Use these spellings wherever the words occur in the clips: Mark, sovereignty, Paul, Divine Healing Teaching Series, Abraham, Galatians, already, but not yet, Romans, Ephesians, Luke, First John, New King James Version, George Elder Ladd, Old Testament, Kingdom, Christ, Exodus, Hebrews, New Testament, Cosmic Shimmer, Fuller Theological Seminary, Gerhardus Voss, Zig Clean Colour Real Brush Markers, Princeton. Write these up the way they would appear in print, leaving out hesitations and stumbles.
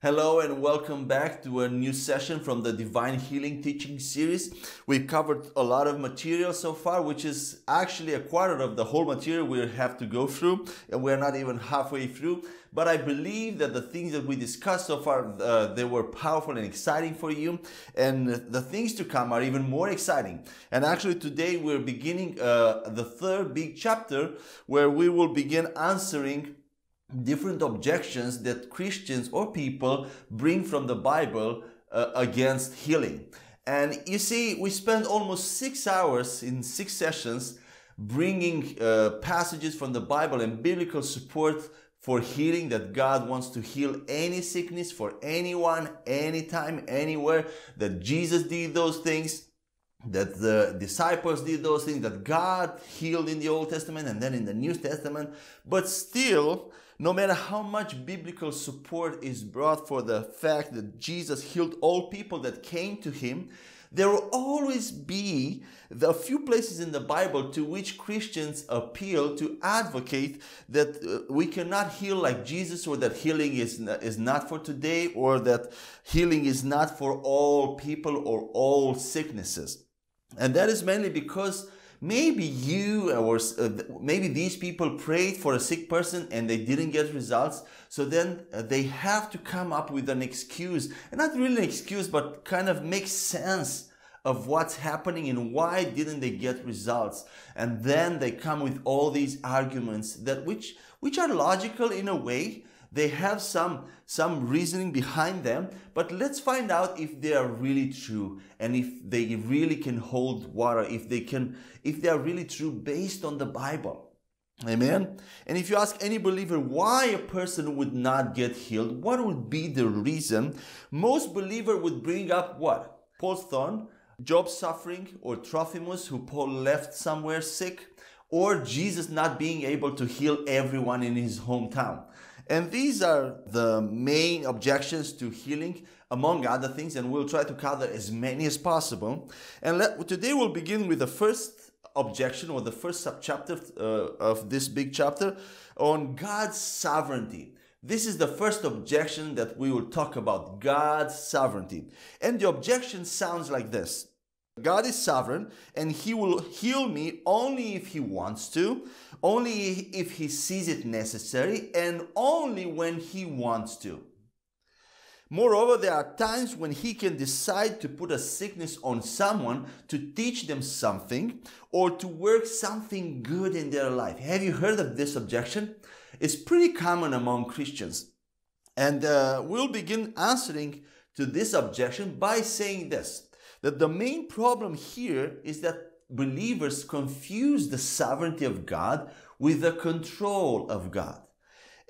Hello and welcome back to a new session from the Divine Healing Teaching Series. We've covered a lot of material so far, which is actually a quarter of the whole material we have to go through, and we're not even halfway through. But I believe that the things that we discussed so far, they were powerful and exciting for you, and the things to come are even more exciting. And actually today we're beginning the third big chapter, where we will begin answering different objections that Christians or people bring from the Bible against healing. And you see, we spent almost 6 hours in 6 sessions bringing passages from the Bible and biblical support for healing, that God wants to heal any sickness for anyone, anytime, anywhere, that Jesus did those things, that the disciples did those things, that God healed in the Old Testament and then in the New Testament. But still, no matter how much biblical support is brought for the fact that Jesus healed all people that came to him, there will always be the few places in the Bible to which Christians appeal to advocate that we cannot heal like Jesus, or that healing is not for today, or that healing is not for all people or all sicknesses. And that is mainly because maybe you or maybe these people prayed for a sick person and they didn't get results, so then they have to come up with an excuse, and not really an excuse, but kind of make sense of what's happening and why didn't they get results. And then they come with all these arguments that which are logical in a way. They have some reasoning behind them, but let's find out if they are really true and if they really can hold water, if they are really true based on the Bible. Amen? And if you ask any believer why a person would not get healed, what would be the reason? Most believer would bring up what? Paul's thorn, Job's suffering, or Trophimus, who Paul left somewhere sick, or Jesus not being able to heal everyone in his hometown. And these are the main objections to healing, among other things, and we'll try to cover as many as possible. And today we'll begin with the first objection, or the first subchapter of this big chapter, on God's sovereignty. This is the first objection that we will talk about, God's sovereignty. And the objection sounds like this. God is sovereign, and he will heal me only if he wants to, only if he sees it necessary, and only when he wants to. Moreover, there are times when he can decide to put a sickness on someone to teach them something or to work something good in their life. Have you heard of this objection? It's pretty common among Christians. And we'll begin answering to this objection by saying this, that the main problem here is that believers confuse the sovereignty of God with the control of God.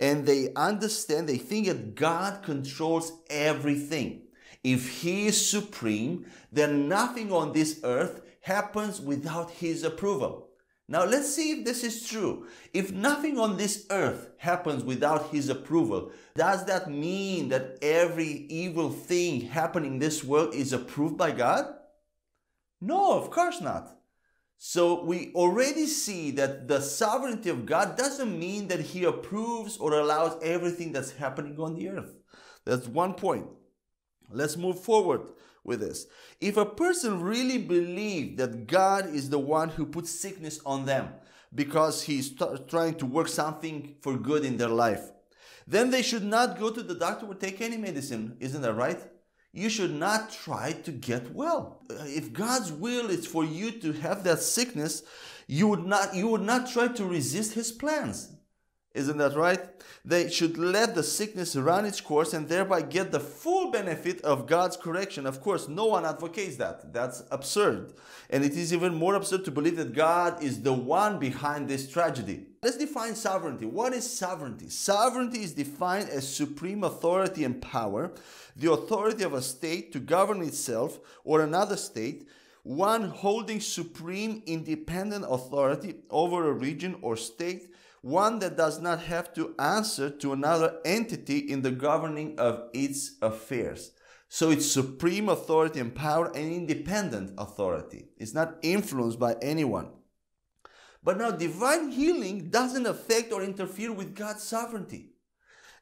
And they think that God controls everything. If he is supreme, then nothing on this earth happens without his approval. Now let's see if this is true. If nothing on this earth happens without his approval, does that mean that every evil thing happening in this world is approved by God? No, of course not. So we already see that the sovereignty of God doesn't mean that he approves or allows everything that's happening on the earth. That's one point. Let's move forward with this. If a person really believes that God is the one who puts sickness on them because he's trying to work something for good in their life, then they should not go to the doctor or take any medicine. Isn't that right? You should not try to get well. If God's will is for you to have that sickness, you would not try to resist his plans. Isn't that right? They should let the sickness run its course and thereby get the full benefit of God's correction. Of course, no one advocates that. That's absurd. And it is even more absurd to believe that God is the one behind this tragedy. Let's define sovereignty. What is sovereignty? Sovereignty is defined as supreme authority and power, the authority of a state to govern itself or another state, one holding supreme independent authority over a region or state one that does not have to answer to another entity in the governing of its affairs. So it's supreme authority and power and independent authority. It's not influenced by anyone. But now divine healing doesn't affect or interfere with God's sovereignty.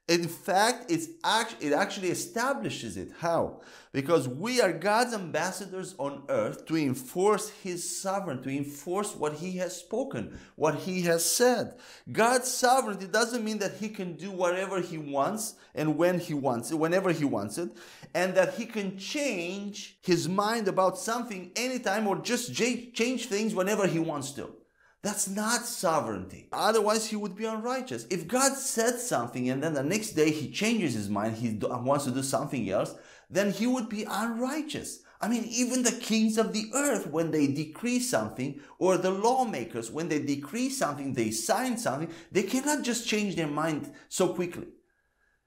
In fact, it actually establishes it. How? Because we are God's ambassadors on earth to enforce His sovereignty, to enforce what He has spoken, what He has said. God's sovereignty doesn't mean that He can do whatever He wants and when He wants it, whenever He wants it, and that He can change His mind about something anytime or just change things whenever He wants to. That's not sovereignty. Otherwise, He would be unrighteous. If God said something and then the next day He changes His mind, He wants to do something else, then He would be unrighteous. I mean, even the kings of the earth, when they decree something, or the lawmakers, when they decree something, they sign something, they cannot just change their mind so quickly.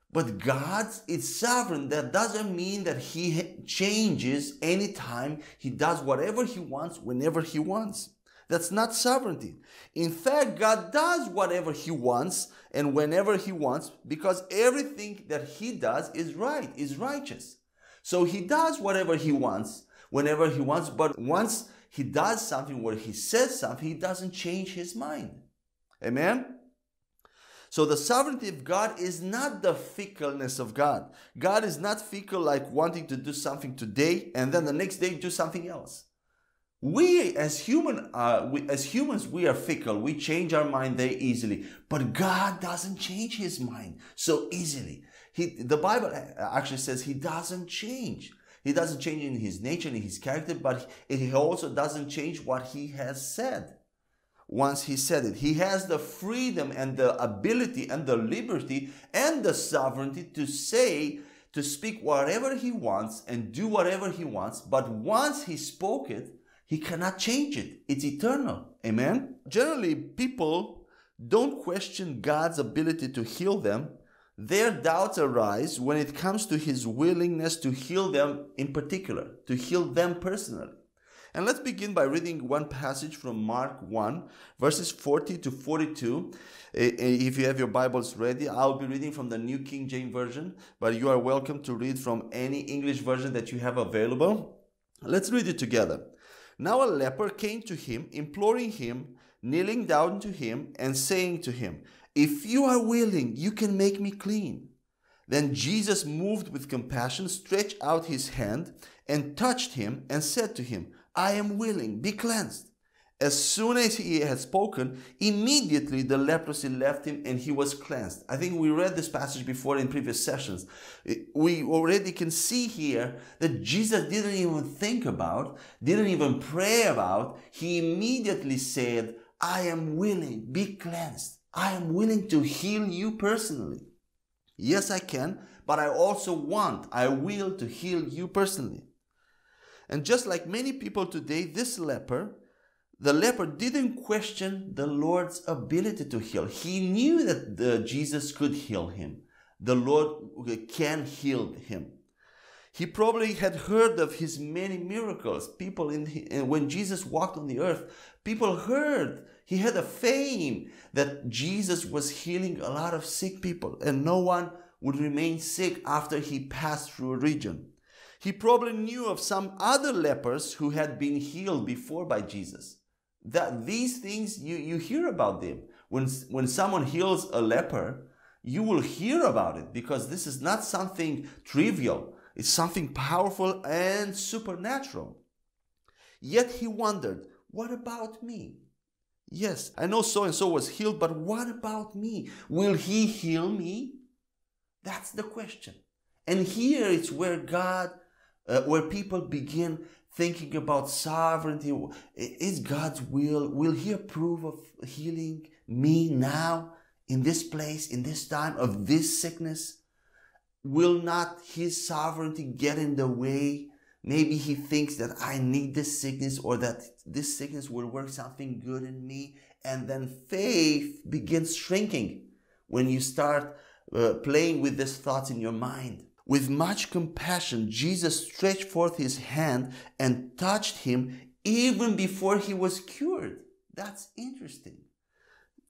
But God is sovereign. That doesn't mean that He changes anytime. He does whatever He wants, whenever He wants. That's not sovereignty. In fact, God does whatever He wants and whenever He wants, because everything that He does is right, is righteous. So He does whatever He wants, whenever He wants, but once He does something where He says something, He doesn't change His mind. Amen? So the sovereignty of God is not the fickleness of God. God is not fickle, like wanting to do something today and then the next day do something else. We as humans, we are fickle. We change our mind very easily. But God doesn't change His mind so easily. The Bible actually says He doesn't change. He doesn't change in His nature, in His character, but He also doesn't change what He has said. Once He said it, He has the freedom and the ability and the liberty and the sovereignty to say, to speak whatever He wants and do whatever He wants. But once He spoke it, He cannot change it. It's eternal. Amen? Generally, people don't question God's ability to heal them. Their doubts arise when it comes to His willingness to heal them in particular, to heal them personally. And let's begin by reading one passage from Mark 1, verses 40 to 42. If you have your Bibles ready, I'll be reading from the New King James Version, but you are welcome to read from any English version that you have available. Let's read it together. Now a leper came to Him, imploring Him, kneeling down to Him, and saying to Him, "If you are willing, you can make me clean." Then Jesus, moved with compassion, stretched out His hand and touched him and said to him, "I am willing, be cleansed." As soon as He had spoken, immediately the leprosy left him and he was cleansed. I think we read this passage before in previous sessions. We already can see here that Jesus didn't even think about, didn't even pray about. He immediately said, "I am willing, be cleansed. I am willing to heal you personally. Yes, I can, but I also want, I will to heal you personally." And just like many people today, the leper didn't question the Lord's ability to heal. He knew that Jesus could heal him. The Lord can heal him. He probably had heard of His many miracles. People when Jesus walked on the earth, people heard. He had a fame that Jesus was healing a lot of sick people, and no one would remain sick after He passed through a region. He probably knew of some other lepers who had been healed before by Jesus. That these things, you hear about them. When someone heals a leper, you will hear about it, because this is not something trivial. It's something powerful and supernatural. Yet he wondered, what about me? Yes, I know so-and-so was healed, but what about me? Will He heal me? That's the question. And here it's where where people begin thinking about sovereignty. Is God's will He approve of healing me now, in this place, in this time, of this sickness? Will not His sovereignty get in the way? Maybe He thinks that I need this sickness, or that this sickness will work something good in me. And then faith begins shrinking when you start playing with these thoughts in your mind. With much compassion, Jesus stretched forth His hand and touched him even before he was cured. That's interesting.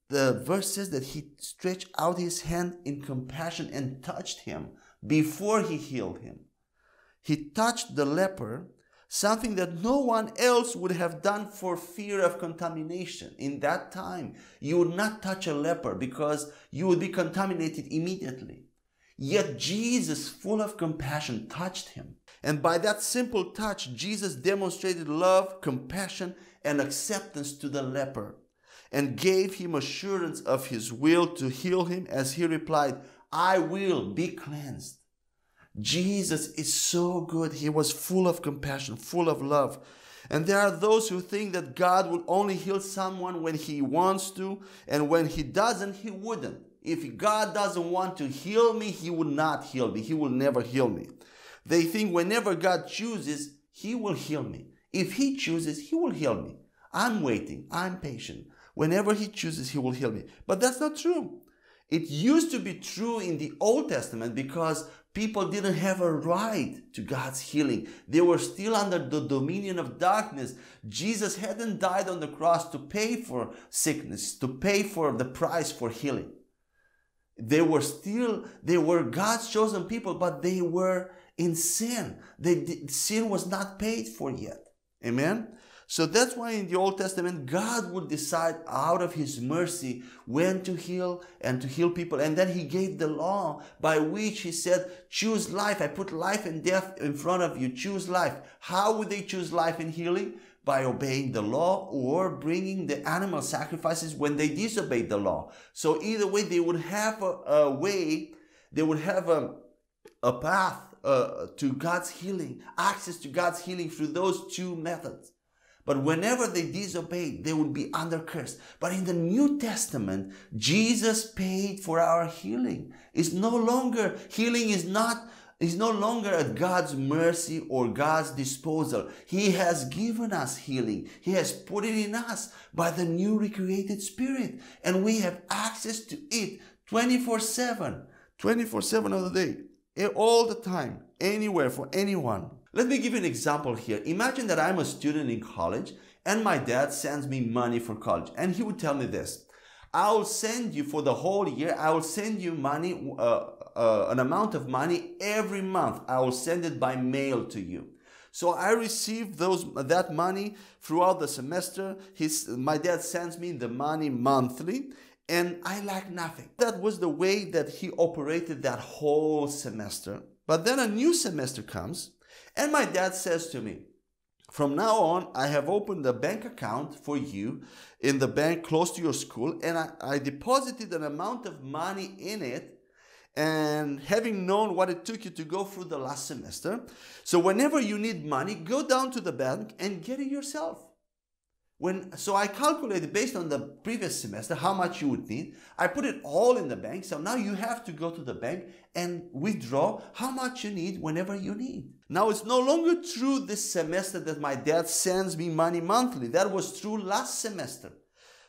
The verse says that he stretched out his hand in compassion and touched him before he healed him. He touched the leper, something that no one else would have done for fear of contamination. In that time, you would not touch a leper because you would be contaminated immediately. Yet Jesus, full of compassion, touched him. And by that simple touch, Jesus demonstrated love, compassion, and acceptance to the leper, and gave him assurance of his will to heal him as he replied, "I will be cleansed." Jesus is so good. He was full of compassion, full of love. And there are those who think that God will only heal someone when he wants to, and when he doesn't, he wouldn't. If God doesn't want to heal me, he will not heal me. He will never heal me. They think whenever God chooses, he will heal me. If he chooses, he will heal me. I'm waiting. I'm patient. Whenever he chooses, he will heal me. But that's not true. It used to be true in the Old Testament because people didn't have a right to God's healing. They were still under the dominion of darkness. Jesus hadn't died on the cross to pay for sickness, to pay for the price for healing. They were God's chosen people, but they were in sin. Sin was not paid for yet. Amen? So that's why in the Old Testament, God would decide out of his mercy when to heal and to heal people. And then he gave the law by which he said, choose life. I put life and death in front of you. Choose life. How would they choose life and healing? By obeying the law or bringing the animal sacrifices when they disobeyed the law. So either way, they would have a path to God's healing, access to God's healing through those two methods. But whenever they disobeyed, they would be under curse. But in the New Testament, Jesus paid for our healing. Healing is no longer at God's mercy or God's disposal. He has given us healing. He has put it in us by the new recreated spirit. And we have access to it 24/7. 24/7 of the day. All the time. Anywhere for anyone. Let me give you an example here. Imagine that I'm a student in college and my dad sends me money for college. And he would tell me this, I'll send you for the whole year, I will send you money, an amount of money every month. I will send it by mail to you. So I received that money throughout the semester. My dad sends me the money monthly and I lack nothing. That was the way that he operated that whole semester. But then a new semester comes. And my dad says to me, from now on, I have opened a bank account for you in the bank close to your school. And I deposited an amount of money in it. And having known what it took you to go through the last semester. So whenever you need money, go down to the bank and get it yourself. So I calculated based on the previous semester how much you would need. I put it all in the bank. So now you have to go to the bank and withdraw how much you need whenever you need. Now it's no longer true this semester that my dad sends me money monthly. That was true last semester.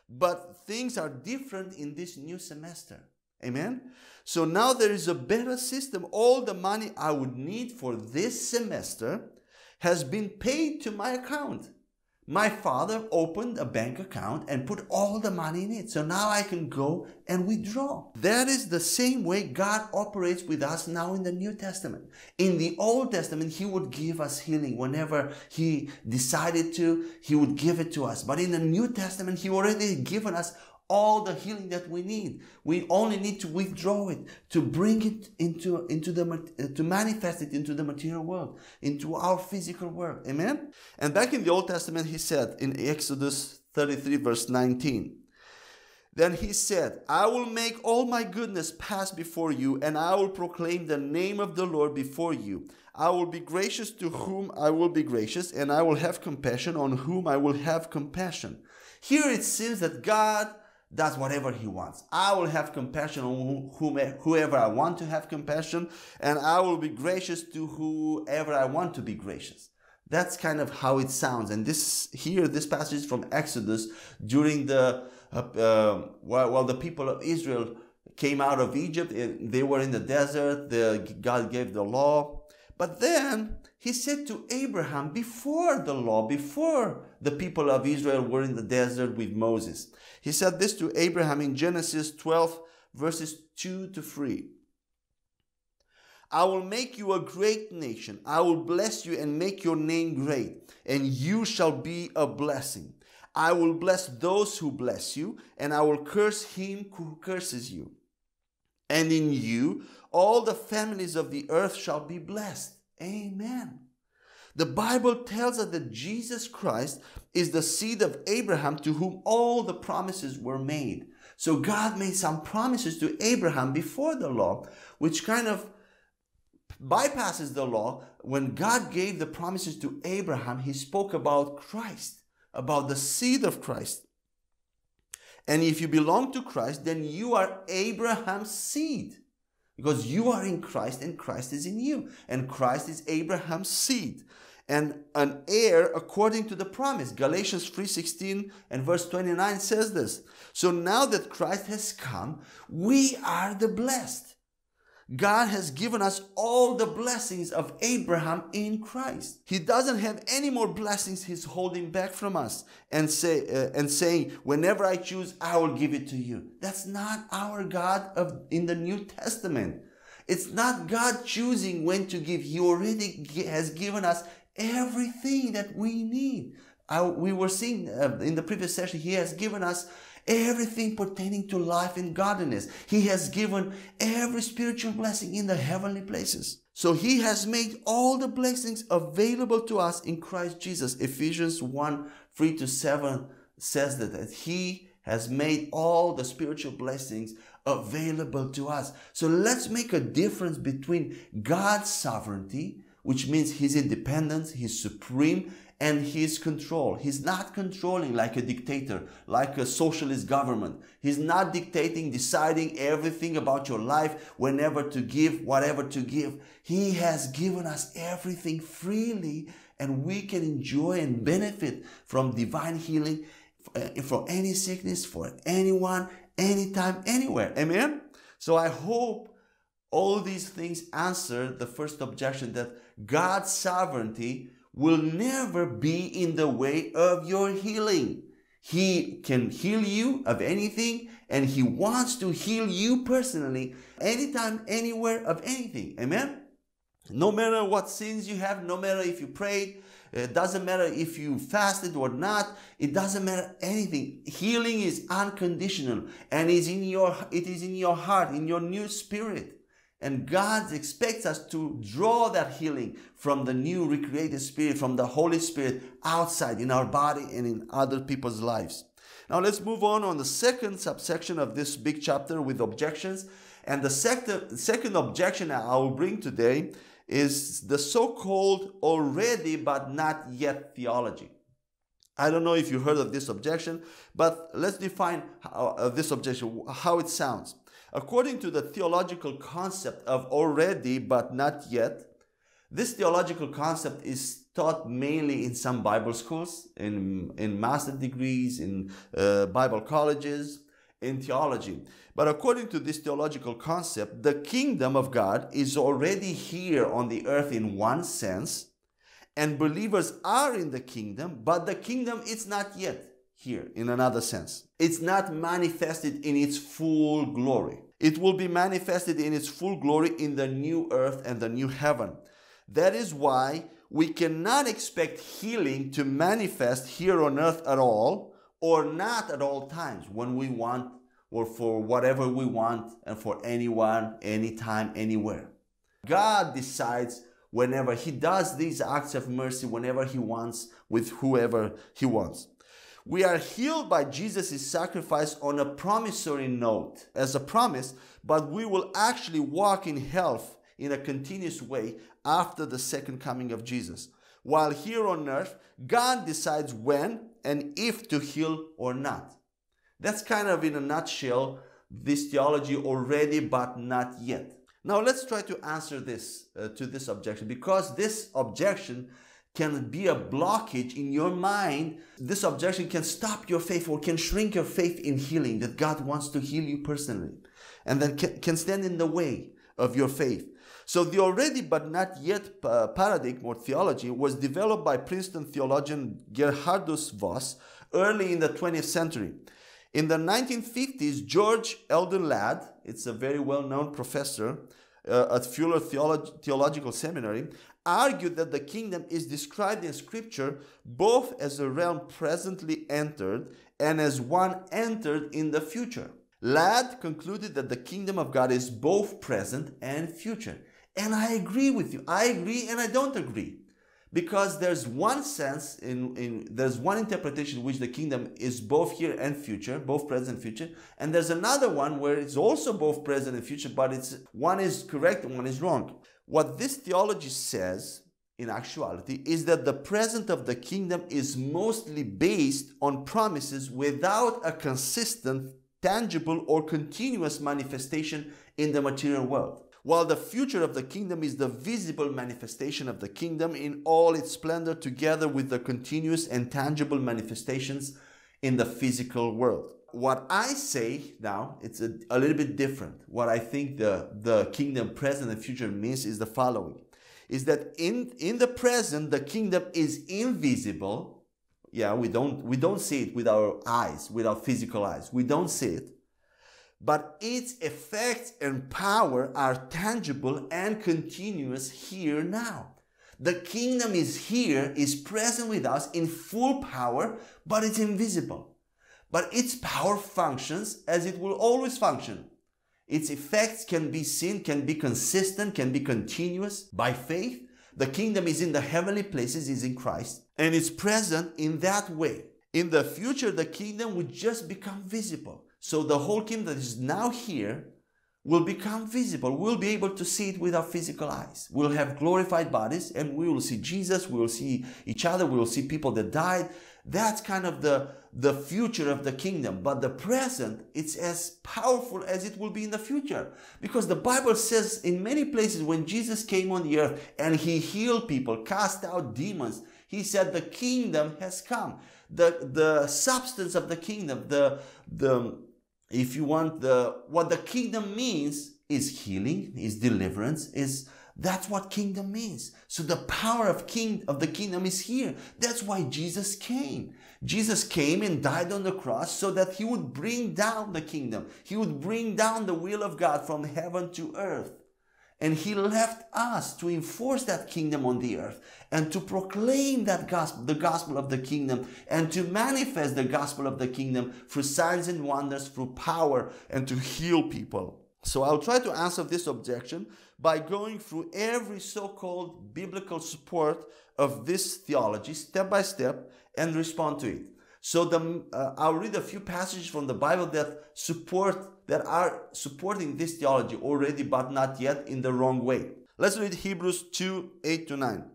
But things are different in this new semester. Amen? So now there is a better system. All the money I would need for this semester has been paid to my account. My father opened a bank account and put all the money in it. So now I can go and withdraw. That is the same way God operates with us now in the New Testament. In the Old Testament, he would give us healing whenever he decided to. He would give it to us. But in the New Testament, he already given us all the healing that we need. We only need to withdraw it, to bring it to manifest it into the material world, into our physical world. Amen? And back in the Old Testament, he said in Exodus 33 verse 19, then he said, I will make all my goodness pass before you, and I will proclaim the name of the Lord before you. I will be gracious to whom I will be gracious, and I will have compassion on whom I will have compassion. Here it seems that God does whatever he wants. I will have compassion on whoever I want to have compassion, and I will be gracious to whoever I want to be gracious. That's kind of how it sounds. And this passage from Exodus during while the people of Israel came out of Egypt, they were in the desert. God gave the law. But then he said to Abraham, before the law, before the people of Israel were in the desert with Moses, he said this to Abraham in Genesis 12, verses 2 to 3. I will make you a great nation. I will bless you and make your name great, and you shall be a blessing. I will bless those who bless you, and I will curse him who curses you. And in you, all the families of the earth shall be blessed. Amen. The Bible tells us that Jesus Christ is the seed of Abraham, to whom all the promises were made. So God made some promises to Abraham before the law, which kind of bypasses the law. When God gave the promises to Abraham, he spoke about Christ, about the seed of Christ. And if you belong to Christ, then you are Abraham's seed, because you are in Christ and Christ is in you, and Christ is Abraham's seed and an heir according to the promise. Galatians 3:16 and verse 29 says this. So now that Christ has come, we are the blessed. God has given us all the blessings of Abraham in Christ. He doesn't have any more blessings he's holding back from us and saying, whenever I choose, I will give it to you. That's not our God in the New Testament. It's not God choosing when to give. He already has given us everything that we need. We were seeing in the previous session, he has given us everything pertaining to life and godliness. He has given every spiritual blessing in the heavenly places. So he has made all the blessings available to us in Christ Jesus. Ephesians 1:3 to 7 says that he has made all the spiritual blessings available to us. So let's make a difference between God's sovereignty, which means his independence, his supreme, and his control. He's not controlling like a dictator, like a socialist government. He's not dictating, deciding everything about your life, whenever to give, whatever to give. He has given us everything freely, and we can enjoy and benefit from divine healing, for any sickness, for anyone, anytime, anywhere. Amen? So I hope all these things answer the first objection, that God's sovereignty will never be in the way of your healing. He can heal you of anything, and he wants to heal you personally, anytime, anywhere, of anything. Amen? No matter what sins you have, no matter if you prayed, it doesn't matter if you fasted or not, it doesn't matter anything. Healing is unconditional, and it is in your heart, in your new spirit. And God expects us to draw that healing from the new recreated spirit, from the Holy Spirit, outside in our body and in other people's lives. Now let's move on the second subsection of this big chapter with objections. And the second objection I will bring today is the so-called already but not yet theology. I don't know if you heard of this objection, but let's define this objection, how it sounds. According to the theological concept of already but not yet, this theological concept is taught mainly in some Bible schools, in master's degrees, in Bible colleges, in theology. But according to this theological concept, the kingdom of God is already here on the earth in one sense, and believers are in the kingdom, but the kingdom is not yet here in another sense. It's not manifested in its full glory. It will be manifested in its full glory in the new earth and the new heaven. That is why we cannot expect healing to manifest here on earth at all, or not at all times, when we want, or for whatever we want, and for anyone, anytime, anywhere. God decides whenever. He does these acts of mercy whenever he wants, with whoever he wants. We are healed by Jesus' sacrifice on a promissory note, as a promise, but we will actually walk in health in a continuous way after the second coming of Jesus. While here on earth, God decides when and if to heal or not. That's kind of, in a nutshell, this theology already but not yet. Now let's try to answer this to this objection, because this objection can be a blockage in your mind. This objection can stop your faith, or can shrink your faith in healing, that God wants to heal you personally, and that can stand in the way of your faith. So the already but not yet paradigm or theology was developed by Princeton theologian Gerhardus Voss early in the 20th century. In the 1950s, George Elder Ladd, it's a very well-known professor at Fuller Theological Seminary, argued that the kingdom is described in Scripture both as a realm presently entered and as one entered in the future. Ladd concluded that the kingdom of God is both present and future. And I agree with you. I agree and I don't agree. Because there's one sense, there's one interpretation in which the kingdom is both here and future, both present and future. And there's another one where it's also both present and future, but it's one is correct and one is wrong. What this theology says, in actuality, is that the present of the kingdom is mostly based on promises without a consistent, tangible or continuous manifestation in the material world, while the future of the kingdom is the visible manifestation of the kingdom in all its splendor, together with the continuous and tangible manifestations in the physical world. What I say now, it's a little bit different. What I think the kingdom present and future means is the following, is that in the present, the kingdom is invisible. Yeah, we don't see it with our eyes, with our physical eyes. We don't see it. But its effects and power are tangible and continuous here now. The kingdom is here, is present with us in full power, but it's invisible. But its power functions as it will always function. Its effects can be seen, can be consistent, can be continuous by faith. The kingdom is in the heavenly places, is in Christ, and is present in that way. In the future, the kingdom will just become visible. So the whole kingdom that is now here will become visible. We'll be able to see it with our physical eyes. We'll have glorified bodies, and we will see Jesus, we will see each other, we will see people that died. That's kind of the future of the kingdom. But the present, it's as powerful as it will be in the future. Because the Bible says in many places when Jesus came on the earth and he healed people, cast out demons, he said the kingdom has come. The substance of the kingdom, if you want, what the kingdom means is healing, is deliverance, is that's what kingdom means. So the power of the kingdom is here. That's why Jesus came. Jesus came and died on the cross so that he would bring down the kingdom. He would bring down the will of God from heaven to earth. And he left us to enforce that kingdom on the earth and to proclaim that gospel, the gospel of the kingdom, and to manifest the gospel of the kingdom through signs and wonders, through power, and to heal people. So I'll try to answer this objection by going through every so-called biblical support of this theology step by step and respond to it. So I'll read a few passages from the Bible that are supporting this theology already but not yet in the wrong way. Let's read Hebrews 2:8-9.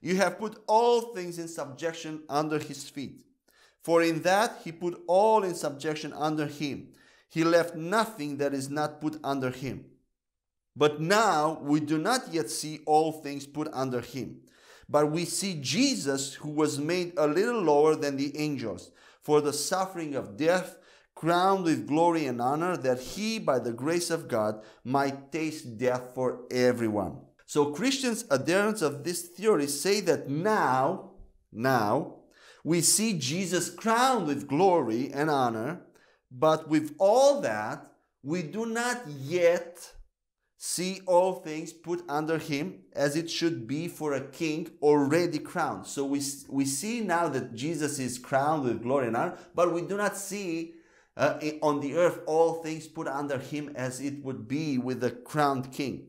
You have put all things in subjection under his feet. For in that he put all in subjection under him. He left nothing that is not put under him. But now we do not yet see all things put under him. But we see Jesus, who was made a little lower than the angels, for the suffering of death, crowned with glory and honor, that he, by the grace of God, might taste death for everyone. So Christians, adherents of this theory, say that now, we see Jesus crowned with glory and honor, but with all that, we do not yet see all things put under him as it should be for a king already crowned. So we see now that Jesus is crowned with glory and honor, but we do not see on the earth all things put under him as it would be with a crowned king.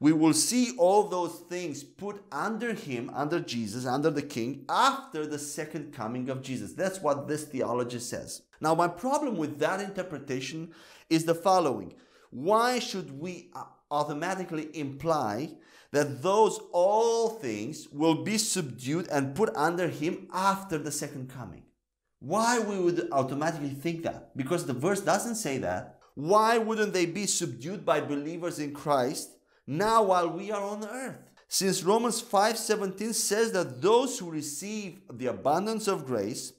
We will see all those things put under him, under Jesus, under the king, after the second coming of Jesus. That's what this theology says. Now, my problem with that interpretation is the following. Why should we automatically imply that those all things will be subdued and put under him after the second coming? Why we would automatically think that? Because the verse doesn't say that. Why wouldn't they be subdued by believers in Christ now while we are on earth? Since Romans 5:17 says that those who receive the abundance of grace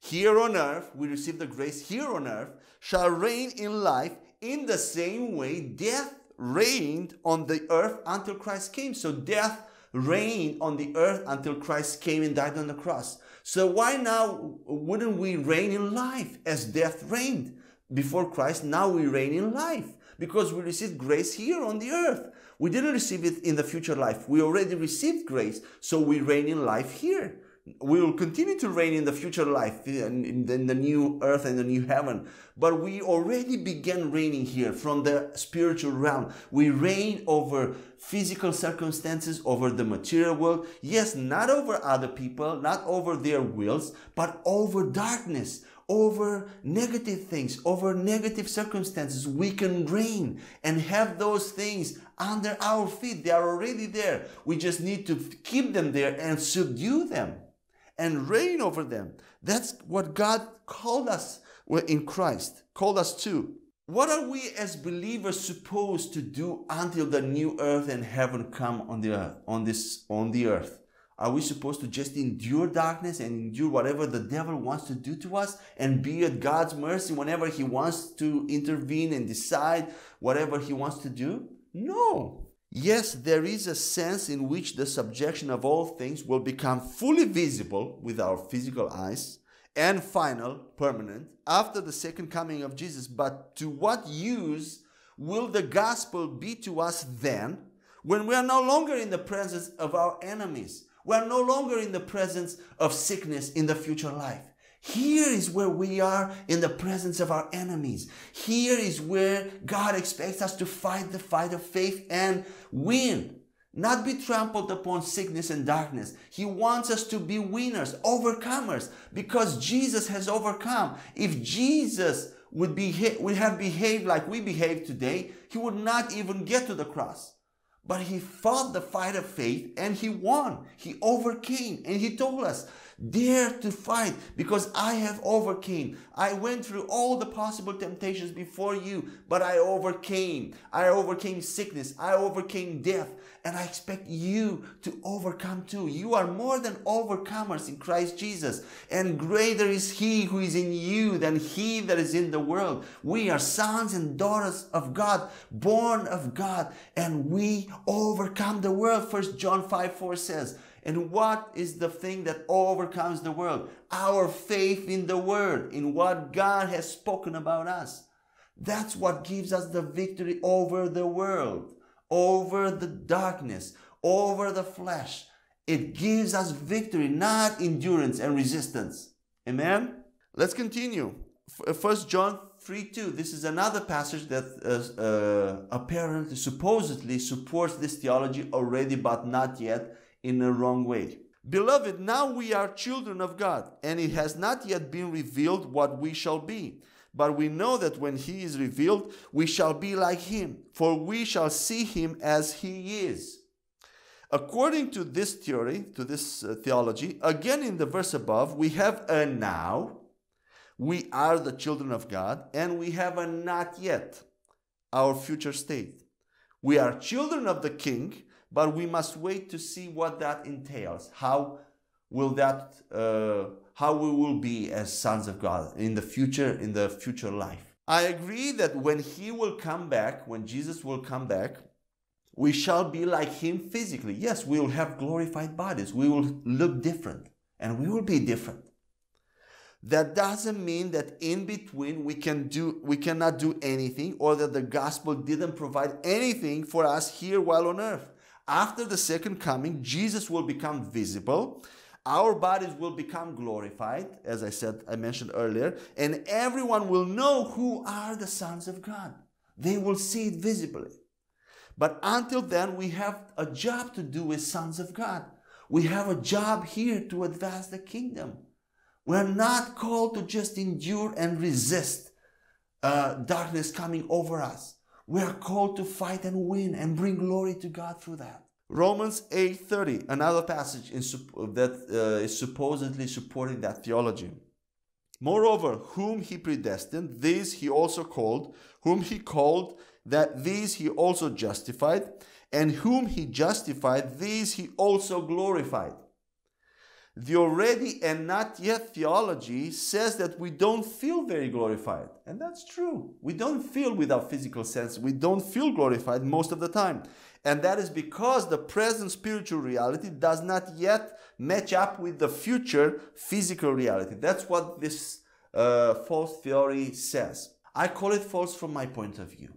here on earth, we receive the grace here on earth, shall reign in life. In the same way, death reigned on the earth until Christ came. So death reigned on the earth until Christ came and died on the cross. So why now wouldn't we reign in life as death reigned before Christ? Now we reign in life because we received grace here on the earth. We didn't receive it in the future life. We already received grace, so we reign in life here. We will continue to reign in the future life, in the new earth and the new heaven. But we already began reigning here from the spiritual realm. We reign over physical circumstances, over the material world. Yes, not over other people, not over their wills, but over darkness, over negative things, over negative circumstances. We can reign and have those things under our feet. They are already there. We just need to keep them there and subdue them and reign over them. That's what God called us in Christ, called us to. What are we as believers supposed to do until the new earth and heaven come on the earth? Are we supposed to just endure darkness and endure whatever the devil wants to do to us and be at God's mercy whenever he wants to intervene and decide whatever he wants to do? No. Yes, there is a sense in which the subjection of all things will become fully visible with our physical eyes and final, permanent, after the second coming of Jesus. But to what use will the gospel be to us then, when we are no longer in the presence of our enemies? We are no longer in the presence of sickness in the future life. Here is where we are in the presence of our enemies. Here is where God expects us to fight the fight of faith and win, not be trampled upon sickness and darkness. He wants us to be winners, overcomers, because Jesus has overcome. If Jesus would have behaved like we behave today, he would not even get to the cross. But he fought the fight of faith and he won. He overcame, and he told us, dare to fight because I have overcame. I went through all the possible temptations before you, but I overcame. I overcame sickness. I overcame death. And I expect you to overcome too. You are more than overcomers in Christ Jesus. And greater is he who is in you than he that is in the world. We are sons and daughters of God, born of God, and we overcome the world. First John 5:4 says, and what is the thing that overcomes the world? Our faith in the word, in what God has spoken about us. That's what gives us the victory over the world, over the darkness, over the flesh. It gives us victory, not endurance and resistance. Amen? Let's continue. 1 John 3:2. This is another passage that apparently, supposedly supports this theology already, but not yet, in the wrong way. Beloved, now we are children of God, and it has not yet been revealed what we shall be. But we know that when he is revealed, we shall be like him, for we shall see him as he is. According to this theory, to this theology, again in the verse above, we have a now, we are the children of God, and we have a not yet, our future state. We are children of the King, but we must wait to see what that entails. How we will be as sons of God in the future life. I agree that when he will come back, when Jesus will come back, we shall be like him physically. Yes, we will have glorified bodies. We will look different and we will be different. That doesn't mean that in between we cannot do anything, or that the gospel didn't provide anything for us here while on earth. After the second coming, Jesus will become visible. Our bodies will become glorified, as I mentioned earlier, and everyone will know who are the sons of God. They will see it visibly. But until then, we have a job to do as sons of God. We have a job here to advance the kingdom. We are not called to just endure and resist darkness coming over us. We are called to fight and win and bring glory to God through that. Romans 8:30, another passage that is supposedly supporting that theology. Moreover, whom he predestined, these he also called. Whom he called, that these he also justified. And whom he justified, these he also glorified. The already and not yet theology says that we don't feel very glorified. And that's true. We don't feel with our physical sense. We don't feel glorified most of the time. And that is because the present spiritual reality does not yet match up with the future physical reality. That's what this false theory says. I call it false from my point of view.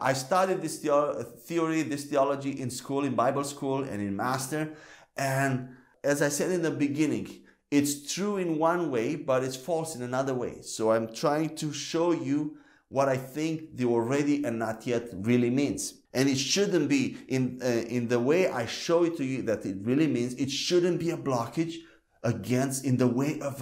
I studied this theology in school, in Bible school and in master. And as I said in the beginning, it's true in one way, but it's false in another way. So I'm trying to show you what I think the already and not yet really means. And it shouldn't be, in the way I show it to you that it really means, it shouldn't be a blockage against in the way of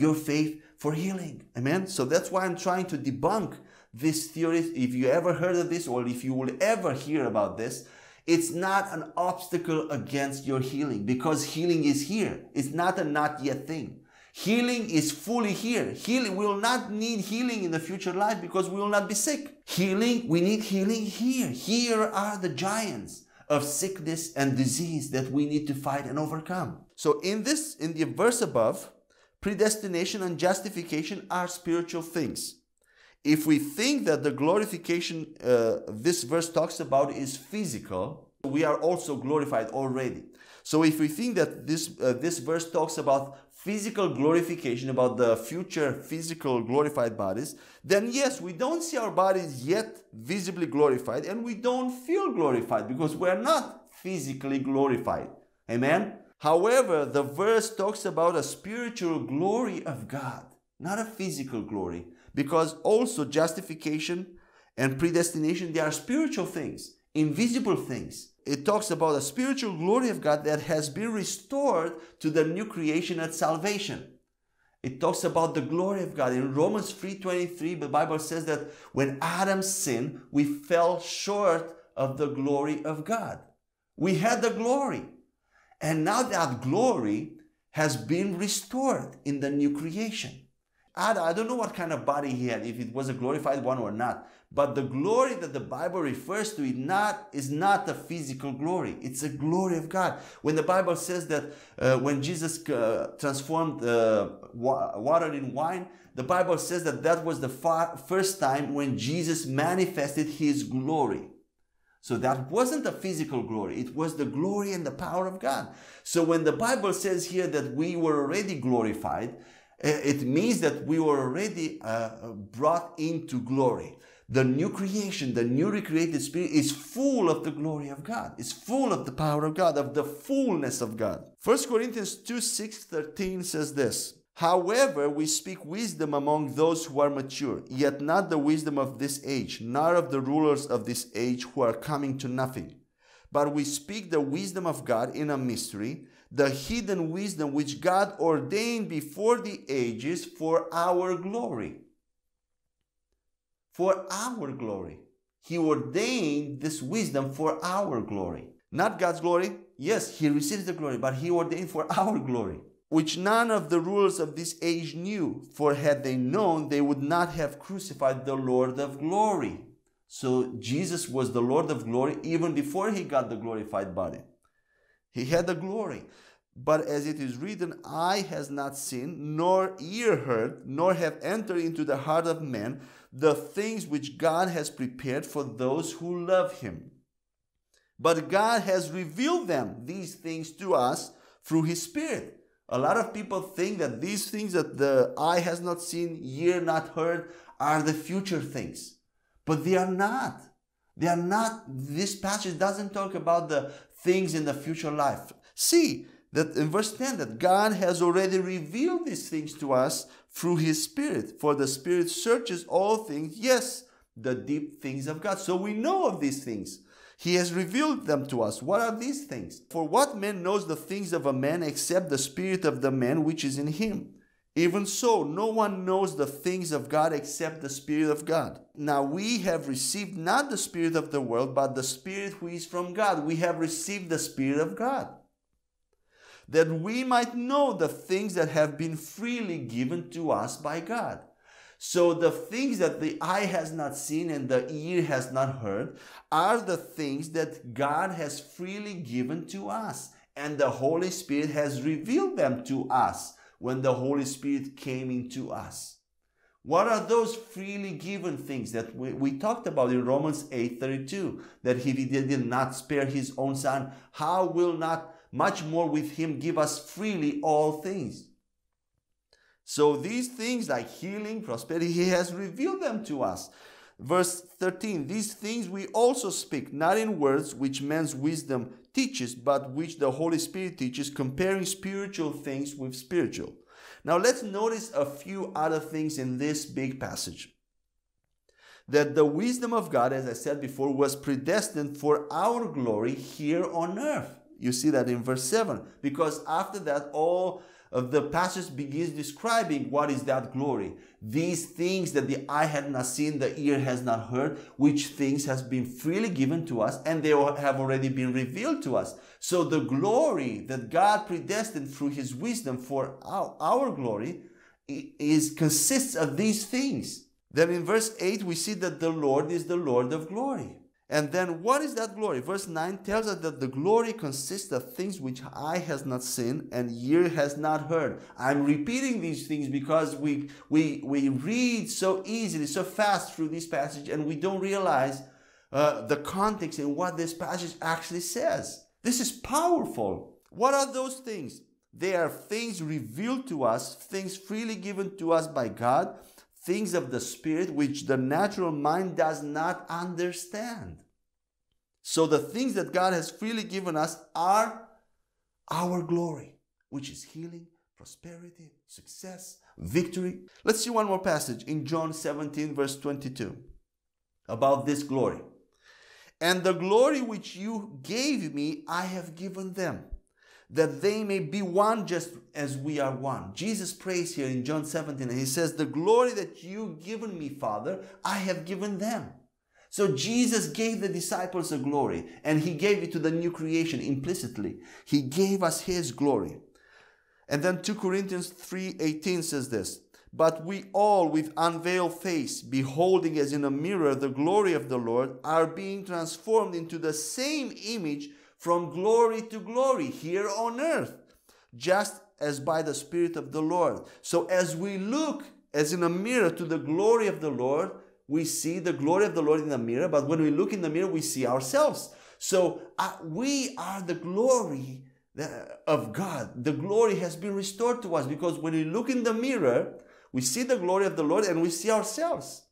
your faith for healing. Amen? So that's why I'm trying to debunk this theory. If you ever heard of this, or if you will ever hear about this, it's not an obstacle against your healing, because healing is here. It's not a not yet thing. Healing is fully here. Healing, we will not need healing in the future life because we will not be sick. Healing, we need healing here. Here are the giants of sickness and disease that we need to fight and overcome. So in the verse above, predestination and justification are spiritual things. If we think that the glorification this verse talks about is physical, we are also glorified already. So if we think that this verse talks about physical glorification, about the future physical glorified bodies, then yes, we don't see our bodies yet visibly glorified, and we don't feel glorified because we're not physically glorified. Amen? However, the verse talks about a spiritual glory of God, not a physical glory, because also justification and predestination, they are spiritual things, invisible things. It talks about the spiritual glory of God that has been restored to the new creation at salvation. It talks about the glory of God. In Romans 3:23, the Bible says that when Adam sinned, we fell short of the glory of God. We had the glory. And now that glory has been restored in the new creation. Adam, I don't know what kind of body he had, if it was a glorified one or not. But the glory that the Bible refers to is not a physical glory. It's a glory of God. When the Bible says that when Jesus transformed water in wine, the Bible says that that was the first time when Jesus manifested his glory. So that wasn't a physical glory. It was the glory and the power of God. So when the Bible says here that we were already glorified, it means that we were already brought into glory. The new creation, the new recreated spirit is full of the glory of God. It's full of the power of God, of the fullness of God. 1 Corinthians 2:6-13 says this: however, we speak wisdom among those who are mature, yet not the wisdom of this age, nor of the rulers of this age who are coming to nothing. But we speak the wisdom of God in a mystery, the hidden wisdom which God ordained before the ages for our glory. For our glory. He ordained this wisdom for our glory. Not God's glory. Yes, he receives the glory, but he ordained for our glory. Which none of the rulers of this age knew, for had they known, they would not have crucified the Lord of glory. So Jesus was the Lord of glory even before he got the glorified body. He had the glory. But as it is written, eye has not seen, nor ear heard, nor have entered into the heart of man the things which God has prepared for those who love him. But God has revealed them, these things, to us through his Spirit. A lot of people think that these things that the eye has not seen, ear not heard, are the future things. But they are not. They are not. This passage doesn't talk about the things in the future life. See that in verse 10 that God has already revealed these things to us through his Spirit. For the Spirit searches all things, yes, the deep things of God. So we know of these things. He has revealed them to us. What are these things? For what man knows the things of a man except the spirit of the man which is in him? Even so, no one knows the things of God except the Spirit of God. Now we have received not the spirit of the world, but the Spirit who is from God. We have received the Spirit of God, that we might know the things that have been freely given to us by God. So the things that the eye has not seen and the ear has not heard are the things that God has freely given to us. and the Holy Spirit has revealed them to us when the Holy Spirit came into us. What are those freely given things that we talked about in Romans 8:32, that he did not spare his own son? How will not much more with him give us freely all things? So these things like healing, prosperity, he has revealed them to us. Verse 13, these things we also speak, not in words which man's wisdom teaches, but which the Holy Spirit teaches, comparing spiritual things with spiritual. Now let's notice a few other things in this big passage. That the wisdom of God, as I said before, was predestined for our glory here on earth. You see that in verse 7, because after that all of the passage begins describing what is that glory. These things that the eye had not seen, the ear has not heard, which things has been freely given to us, and they have already been revealed to us. So the glory that God predestined through his wisdom for our glory consists of these things. Then in verse 8 we see that the Lord is the Lord of glory. And then what is that glory? Verse 9 tells us that the glory consists of things which eye has not seen and ear has not heard. I'm repeating these things because we read so easily, so fast through this passage, and we don't realize the context and what this passage actually says. This is powerful. What are those things? They are things revealed to us, things freely given to us by God, things of the Spirit which the natural mind does not understand. So the things that God has freely given us are our glory, which is healing, prosperity, success, victory. Let's see one more passage in John 17, verse 22, about this glory. And the glory which you gave me, I have given them, that they may be one just as we are one. Jesus prays here in John 17, and he says, the glory that you've given me, Father, I have given them. So Jesus gave the disciples a glory, and he gave it to the new creation implicitly. He gave us his glory. And then 2 Corinthians 3:18 says this, but we all with unveiled face, beholding as in a mirror the glory of the Lord, are being transformed into the same image from glory to glory here on earth, just as by the Spirit of the Lord. So as we look as in a mirror to the glory of the Lord, we see the glory of the Lord in the mirror, but when we look in the mirror, we see ourselves. So we are the glory of God. The glory has been restored to us, because when we look in the mirror, we see the glory of the Lord and we see ourselves.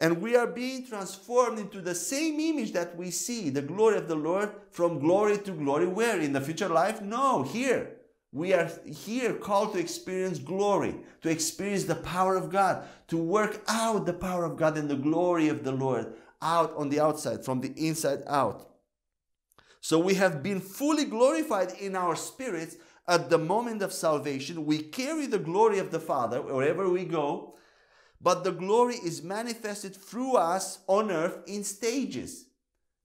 And we are being transformed into the same image that we see, the glory of the Lord, from glory to glory. Where? In the future life? No, here. We are here called to experience glory, to experience the power of God, to work out the power of God and the glory of the Lord out on the outside, from the inside out. So we have been fully glorified in our spirits at the moment of salvation. We carry the glory of the Father wherever we go. But the glory is manifested through us on earth in stages,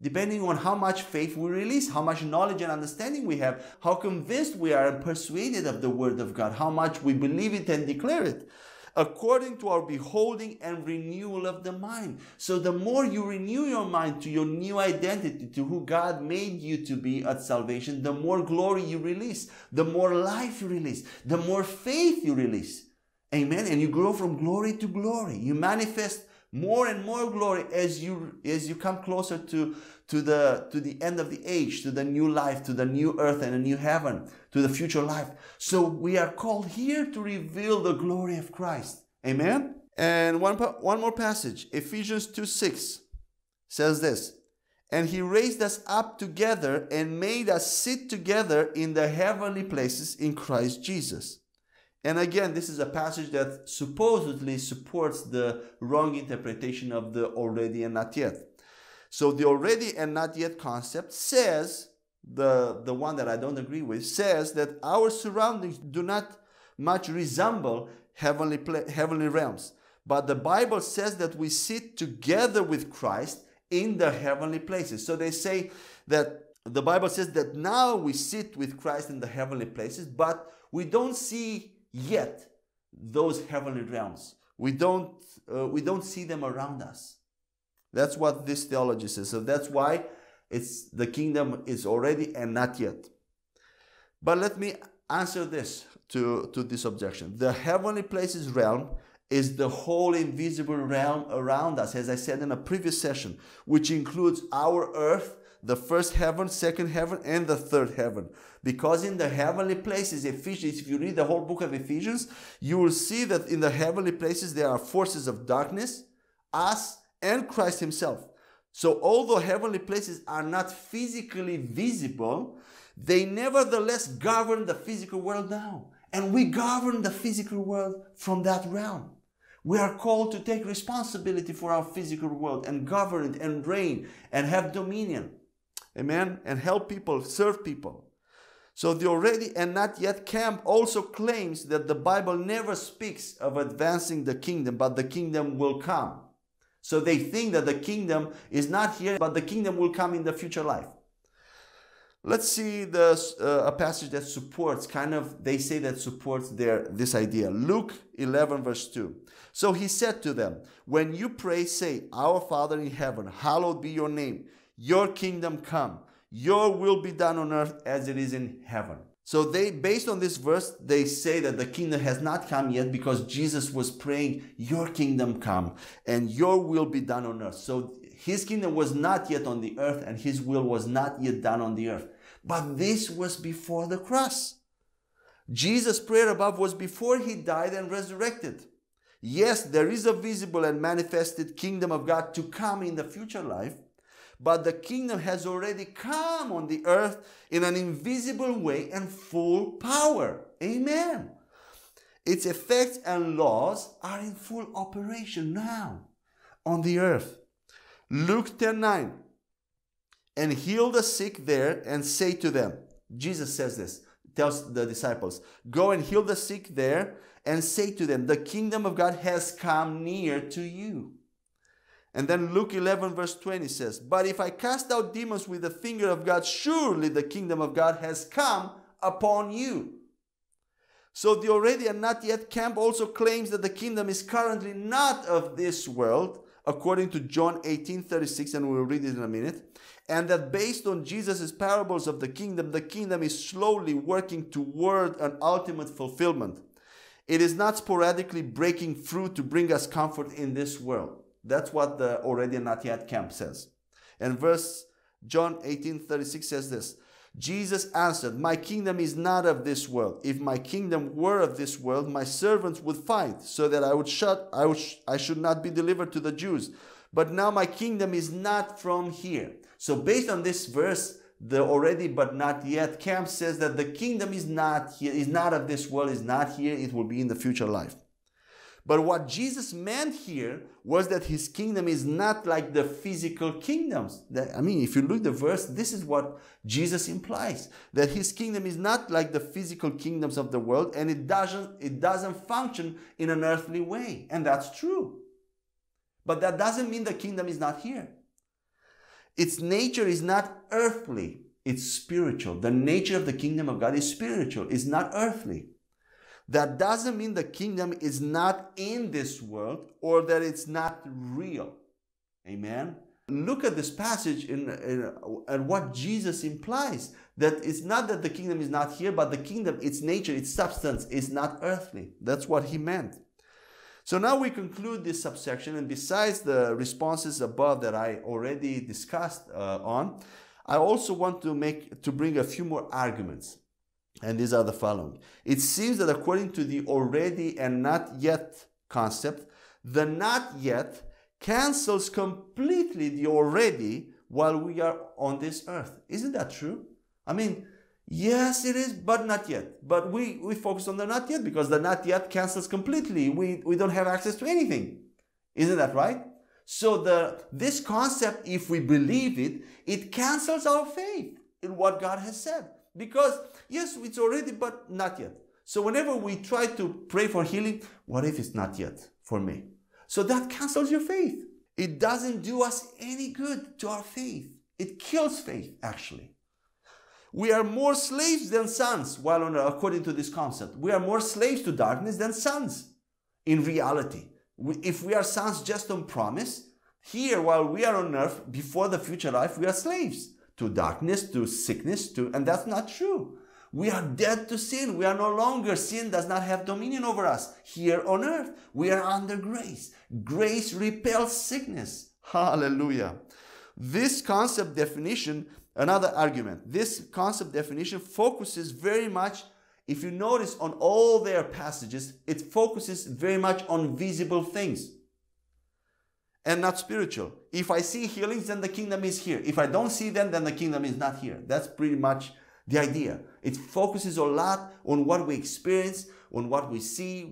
depending on how much faith we release, how much knowledge and understanding we have, how convinced we are and persuaded of the Word of God, how much we believe it and declare it, according to our beholding and renewal of the mind. So the more you renew your mind to your new identity, to who God made you to be at salvation, the more glory you release, the more life you release, the more faith you release. Amen. And you grow from glory to glory. You manifest more and more glory as you come closer to the end of the age, to the new life, to the new earth and a new heaven, to the future life. So we are called here to reveal the glory of Christ. Amen. And one more passage, Ephesians 2:6 says this. And he raised us up together and made us sit together in the heavenly places in Christ Jesus. And again, this is a passage that supposedly supports the wrong interpretation of the already and not yet. So the already and not yet concept says, the one that I don't agree with, says that our surroundings do not much resemble heavenly realms. But the Bible says that we sit together with Christ in the heavenly places. So they say that the Bible says that now we sit with Christ in the heavenly places, but we don't see yet those heavenly realms. We don't see them around us. That's what this theology says. So that's why it's the kingdom is already and not yet. But let me answer this to this objection. The heavenly places realm is the whole invisible realm around us, as I said in a previous session, which includes our earth, the first heaven, second heaven, and the third heaven. Because in the heavenly places, Ephesians, if you read the whole book of Ephesians, you will see that in the heavenly places there are forces of darkness, us, and Christ himself. So although heavenly places are not physically visible, they nevertheless govern the physical world now. And we govern the physical world from that realm. We are called to take responsibility for our physical world and govern it and reign and have dominion. Amen? And help people, serve people. So the already and not yet camp also claims that the Bible never speaks of advancing the kingdom, but the kingdom will come. So they think that the kingdom is not here, but the kingdom will come in the future life. Let's see a passage that supports, they say that supports this idea. Luke 11 verse 2. So he said to them, when you pray, say, Our Father in heaven, hallowed be your name. Your kingdom come. Your will be done on earth as it is in heaven. So they, based on this verse, they say that the kingdom has not come yet because Jesus was praying, your kingdom come and your will be done on earth. So his kingdom was not yet on the earth and his will was not yet done on the earth. But this was before the cross. Jesus' prayer above was before he died and resurrected. Yes, there is a visible and manifested kingdom of God to come in the future life. But the kingdom has already come on the earth in an invisible way and full power. Amen. Its effects and laws are in full operation now on the earth. Luke 10:9. And heal the sick there and say to them, Jesus says this, tells the disciples, go and heal the sick there and say to them, the kingdom of God has come near to you. And then Luke 11 verse 20 says, but if I cast out demons with the finger of God, surely the kingdom of God has come upon you. So the already and not yet camp also claims that the kingdom is currently not of this world, according to John 18:36, and we'll read it in a minute. And that based on Jesus' parables of the kingdom is slowly working toward an ultimate fulfillment. It is not sporadically breaking through to bring us comfort in this world. That's what the already and not yet camp says. And verse John 18:36 says this. Jesus answered, my kingdom is not of this world. If my kingdom were of this world, my servants would fight so that I should not be delivered to the Jews. But now my kingdom is not from here. So based on this verse, the already but not yet camp says that the kingdom is not here, is not of this world, is not here. It will be in the future life. But what Jesus meant here was that his kingdom is not like the physical kingdoms. If you look at the verse, this is what Jesus implies. That his kingdom is not like the physical kingdoms of the world, and it doesn't function in an earthly way. And that's true. But that doesn't mean the kingdom is not here. Its nature is not earthly. It's spiritual. The nature of the kingdom of God is spiritual. It's not earthly. That doesn't mean the kingdom is not in this world or that it's not real. Amen? Look at this passage and what Jesus implies. That it's not that the kingdom is not here, but the kingdom, its nature, its substance is not earthly. That's what he meant. So now we conclude this subsection. And besides the responses above that I already discussed I also want to bring a few more arguments. And these are the following. It seems that according to the already and not yet concept, the not yet cancels completely the already while we are on this earth. Isn't that true? Yes, it is, but not yet. But we focus on the not yet because the not yet cancels completely. We don't have access to anything. Isn't that right? So this concept, if we believe it, it cancels our faith in what God has said. Because, yes, it's already, but not yet. So whenever we try to pray for healing, what if it's not yet for me? So that cancels your faith. It doesn't do us any good to our faith. It kills faith, actually. We are more slaves than sons, according to this concept. We are more slaves to darkness than sons. In reality, if we are sons just on promise, here, while we are on earth, before the future life, we are slaves. To darkness, to sickness, and that's not true. We are dead to sin. We are no longer. Sin does not have dominion over us here on earth. We are under grace. Grace repels sickness. Hallelujah. This concept definition, another argument, this concept definition focuses very much, if you notice on all their passages, it focuses very much on visible things and not spiritual. If I see healings, then the kingdom is here. If I don't see them, then the kingdom is not here. That's pretty much the idea. It focuses a lot on what we experience, on what we see,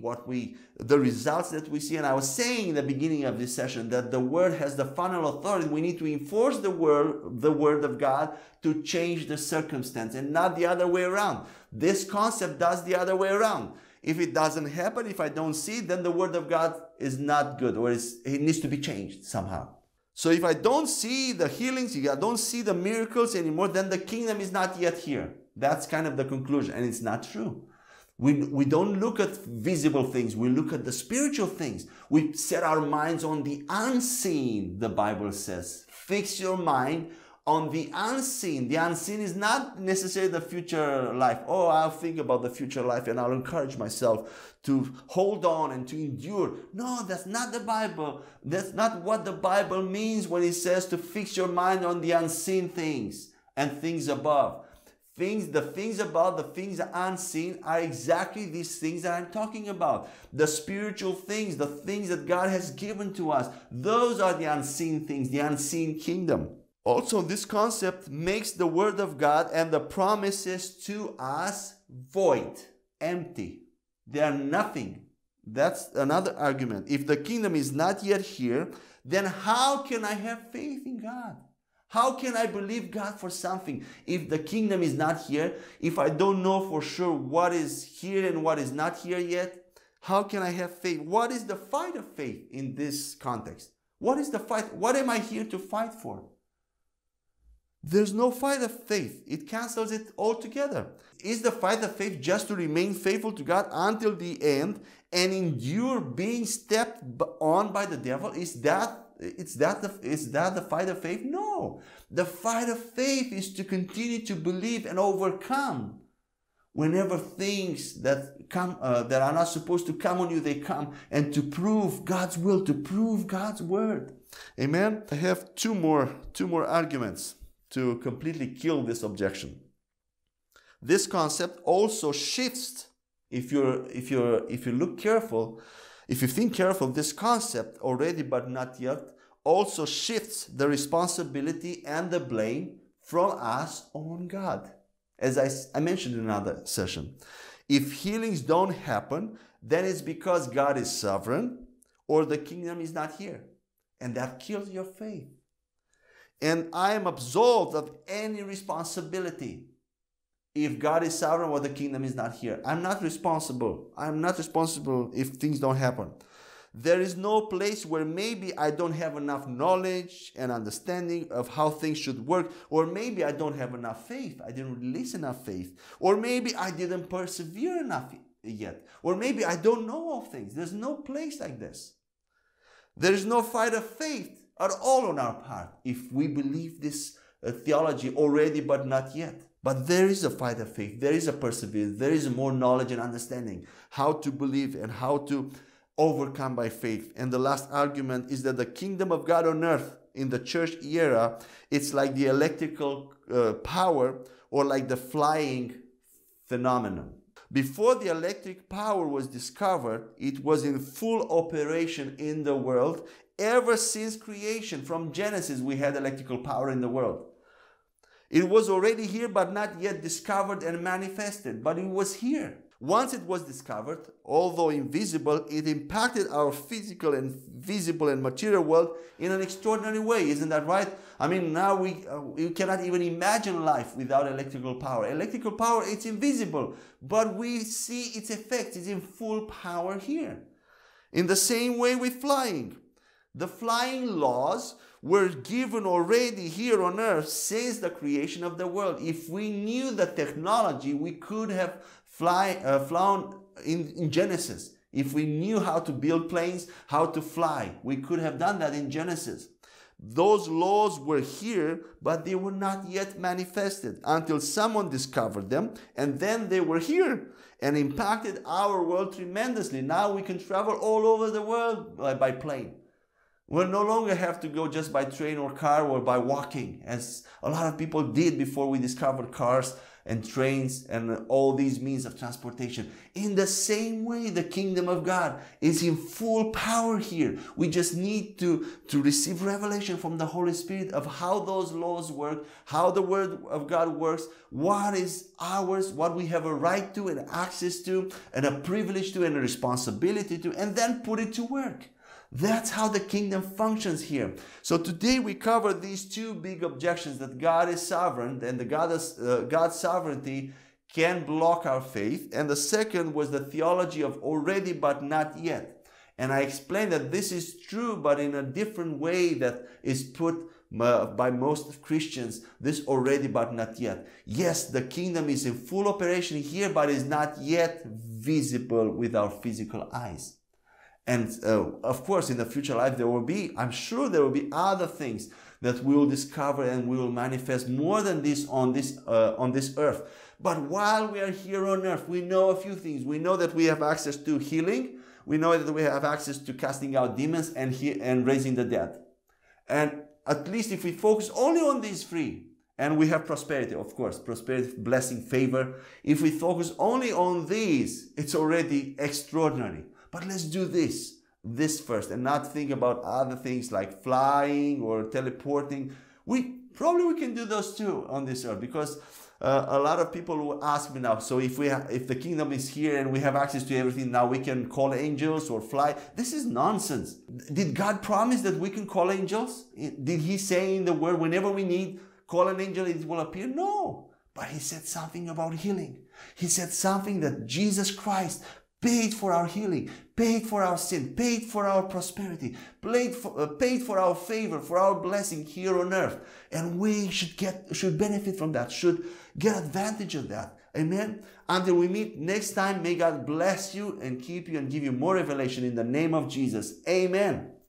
the results that we see. And I was saying in the beginning of this session that the word has the final authority. We need to enforce the word of God to change the circumstance and not the other way around. This concept does the other way around. If it doesn't happen, if I don't see it, then the word of God is not good, or it needs to be changed somehow. So if I don't see the healings, if I don't see the miracles anymore, then the kingdom is not yet here. That's kind of the conclusion, and it's not true. We don't look at visible things. We look at the spiritual things. We set our minds on the unseen, the Bible says. Fix your mind on the unseen. The unseen is not necessarily the future life. Oh, I'll think about the future life and I'll encourage myself to hold on and to endure. No, that's not the Bible. That's not what the Bible means when it says to fix your mind on the unseen things and things above. The things above, the things unseen are exactly these things that I'm talking about. The spiritual things, the things that God has given to us. Those are the unseen things, the unseen kingdom. Also, this concept makes the word of God and the promises to us void, empty. They are nothing. That's another argument. If the kingdom is not yet here, then how can I have faith in God? How can I believe God for something if the kingdom is not here? If I don't know for sure what is here and what is not here yet, how can I have faith? What is the fight of faith in this context? What is the fight? What am I here to fight for? There's no fight of faith. It cancels it altogether. Is the fight of faith just to remain faithful to God until the end and endure being stepped on by the devil? Is that the fight of faith? No. The fight of faith is to continue to believe and overcome. Whenever things that come that are not supposed to come on you, they come, and to prove God's will, to prove God's word. Amen. I have two more arguments to completely kill this objection. This concept also shifts, if you look careful, if you think careful, this concept already but not yet also shifts the responsibility and the blame from us on God. As I mentioned in another session, if healings don't happen, then it's because God is sovereign or the kingdom is not here. And that kills your faith. And I am absolved of any responsibility. If God is sovereign, well, the kingdom is not here. I'm not responsible. I'm not responsible if things don't happen. There is no place where maybe I don't have enough knowledge and understanding of how things should work. Or maybe I don't have enough faith. I didn't release enough faith. Or maybe I didn't persevere enough yet. Or maybe I don't know all things. There's no place like this. There is no fight of faith at all on our part if we believe this theology already but not yet. But there is a fight of faith, there is a perseverance, there is more knowledge and understanding how to believe and how to overcome by faith. And the last argument is that the kingdom of God on earth in the church era, it's like the electrical power or like the flying phenomenon. Before the electric power was discovered, it was in full operation in the world. Ever since creation, from Genesis, we had electrical power in the world. It was already here, but not yet discovered and manifested, but it was here. Once it was discovered, although invisible, it impacted our physical and visible and material world in an extraordinary way. Isn't that right? I mean, now we cannot even imagine life without electrical power. Electrical power, it's invisible, but we see its effects. It's in full power here. In the same way with flying. The flying laws were given already here on earth since the creation of the world. If we knew the technology, we could have flown in Genesis. If we knew how to build planes, how to fly, we could have done that in Genesis. Those laws were here, but they were not yet manifested until someone discovered them, and then they were here and impacted our world tremendously. Now we can travel all over the world by plane. We'll no longer have to go just by train or car or by walking, as a lot of people did before we discovered cars and trains and all these means of transportation. In the same way, the kingdom of God is in full power here. We just need to receive revelation from the Holy Spirit of how those laws work, how the word of God works, what is ours, what we have a right to and access to and a privilege to and a responsibility to, and then put it to work. That's how the kingdom functions here. So today we cover these two big objections, that God is sovereign and the God's sovereignty can block our faith. And the second was the theology of already but not yet. And I explained that this is true, but in a different way that is put by most Christians, this already but not yet. Yes, the kingdom is in full operation here, but is not yet visible with our physical eyes. And of course, in the future life, there will be, I'm sure there will be other things that we will discover and we will manifest more than this on this earth. But while we are here on earth, we know a few things. We know that we have access to healing. We know that we have access to casting out demons and raising the dead. And at least if we focus only on these three, and we have prosperity, of course, prosperity, blessing, favor. If we focus only on these, it's already extraordinary. But let's do this first and not think about other things like flying or teleporting. We can do those too on this earth, because a lot of people will ask me now, so if the kingdom is here and we have access to everything, now we can call angels or fly. This is nonsense. Did God promise that we can call angels? Did he say in the word, whenever we need, call an angel, it will appear? No, but he said something about healing. He said something that Jesus Christ paid for our healing, paid for our sin, paid for our prosperity, paid for our favor, for our blessing here on earth. And we should benefit from that, should get advantage of that. Amen? Until we meet next time, may God bless you and keep you and give you more revelation in the name of Jesus. Amen.